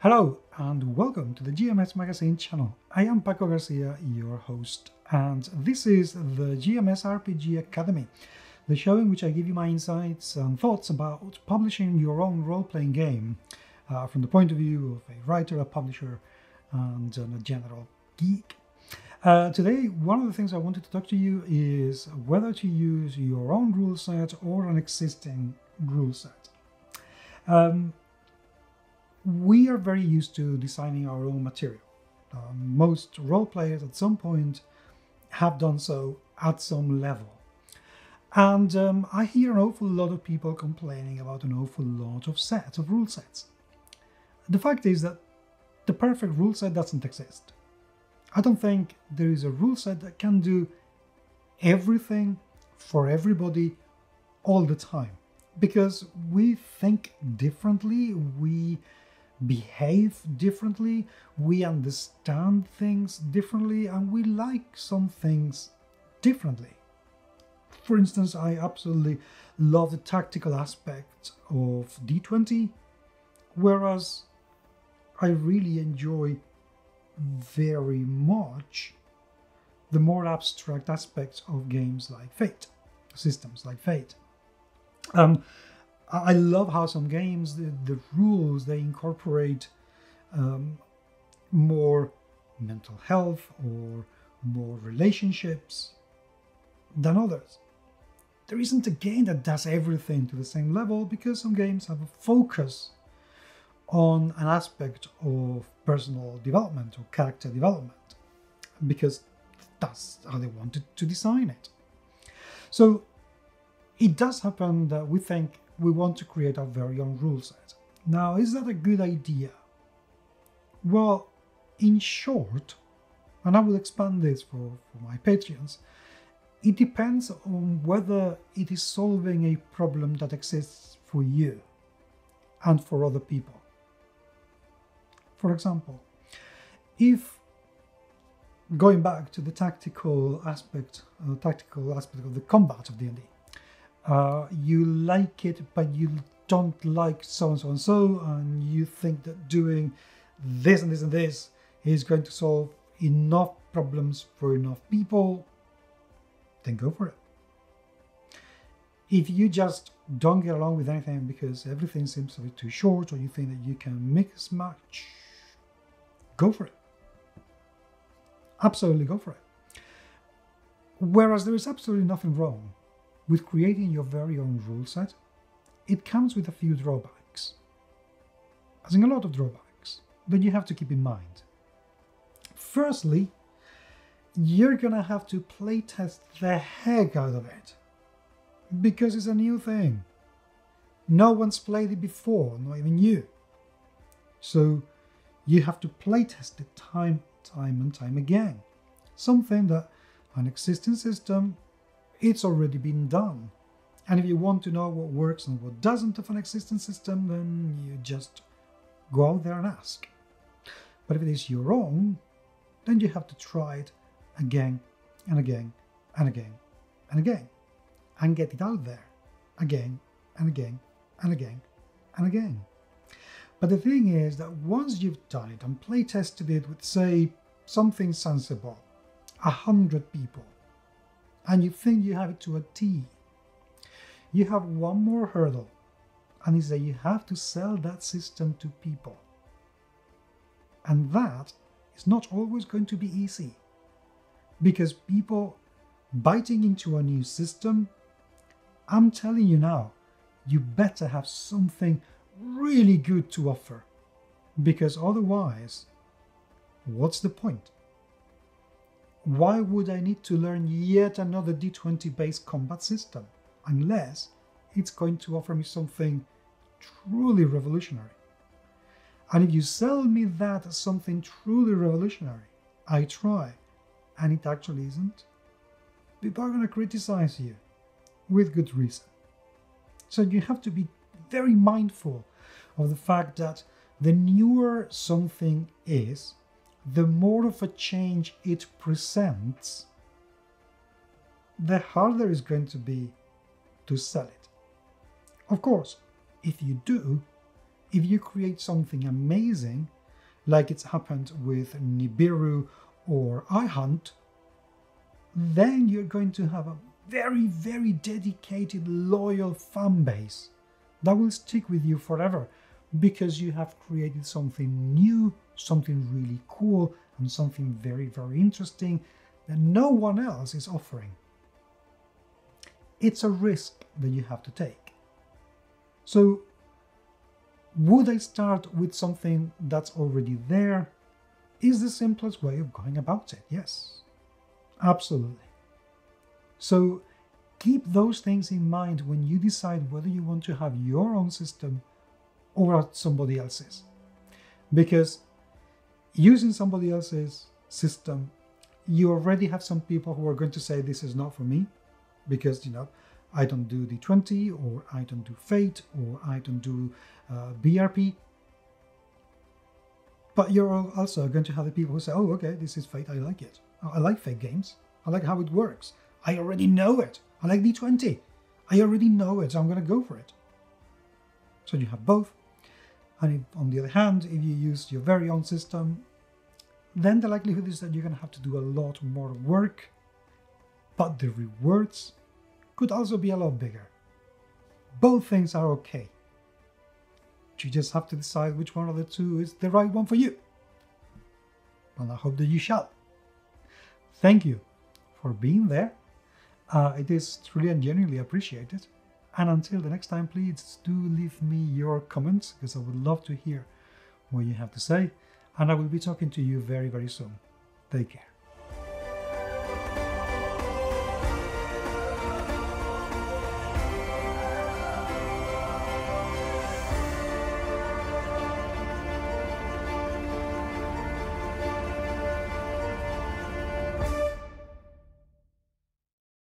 Hello and welcome to the GMS Magazine channel. I am Paco Garcia, your host, and this is the GMS RPG Academy, the show in which I give you my insights and thoughts about publishing your own role-playing game from the point of view of a writer, a publisher, and a general geek. Today, one of the things I wanted to talk to you is whether to use your own rule set or an existing rule set. We are very used to designing our own material. Most role players at some point have done so at some level. And I hear an awful lot of people complaining about an awful lot of sets, of rule sets. The fact is that the perfect rule set doesn't exist. I don't think there is a rule set that can do everything for everybody all the time, because we think differently, we behave differently, we understand things differently, and we like some things differently. For instance, I absolutely love the tactical aspect of D20, whereas I really enjoy very much the more abstract aspects of games like Fate, systems like Fate. I love how some games, the rules, they incorporate more mental health or more relationships than others. There isn't a game that does everything to the same level, because some games have a focus on an aspect of personal development or character development, because that's how they wanted to design it. So it does happen that we think we want to create our very own rule set. Now, is that a good idea? Well, in short, and I will expand this for my patrons, it depends on whether it is solving a problem that exists for you and for other people. For example, if, going back to the tactical aspect of the combat of D&D, you like it, but you don't like so and so and so, and you think that doing this and this and this is going to solve enough problems for enough people, then go for it. If you just don't get along with anything because everything seems a bit too short, or you think that you can mix match, go for it. Absolutely go for it. Whereas there is absolutely nothing wrong with creating your very own rule set. It comes with a few drawbacks, as in a lot of drawbacks, that you have to keep in mind. Firstly, you're gonna have to playtest the heck out of it, because it's a new thing. No one's played it before, not even you. So you have to playtest it time and time again. Something that an existing system, it's already been done. And if you want to know what works and what doesn't of an existing system, then you just go out there and ask. But if it is your own, then you have to try it again and again and again and again, and get it out there again and again and again and again. But the thing is that once you've done it and play tested it with, say, something sensible, 100 people, and you think you have it to a T, you have one more hurdle, and it's that you have to sell that system to people. And that is not always going to be easy, because people biting into a new system, I'm telling you now, you better have something really good to offer, because otherwise, what's the point? Why would I need to learn yet another D20 based combat system unless it's going to offer me something truly revolutionary? And if you sell me that as something truly revolutionary, I try, and it actually isn't, people are going to criticize you, with good reason. So you have to be very mindful of the fact that the newer something is, the more of a change it presents, the harder it's going to be to sell it. Of course, if you do, if you create something amazing, like it's happened with Nibiru or iHunt, then you're going to have a very, very dedicated, loyal fan base that will stick with you forever, because you have created something new, something really cool, and something very, very interesting that no one else is offering. It's a risk that you have to take. So, would I start with something that's already there? Is the simplest way of going about it, yes. Absolutely. So, keep those things in mind when you decide whether you want to have your own system or somebody else's. Because using somebody else's system, you already have some people who are going to say, this is not for me, because, you know, I don't do D20, or I don't do Fate, or I don't do BRP. But you're also going to have the people who say, oh, okay, this is Fate, I like it. I like Fate games. I like how it works. I already know it. I like D20. I already know it, so I'm going to go for it. So you have both. And if, on the other hand, if you use your very own system, then the likelihood is that you're going to have to do a lot more work, but the rewards could also be a lot bigger. Both things are okay. You just have to decide which one of the two is the right one for you. And I hope that you shall. Thank you for being there. It is truly and genuinely appreciated. And until the next time, please do leave me your comments, because I would love to hear what you have to say. And I will be talking to you very, very soon. Take care.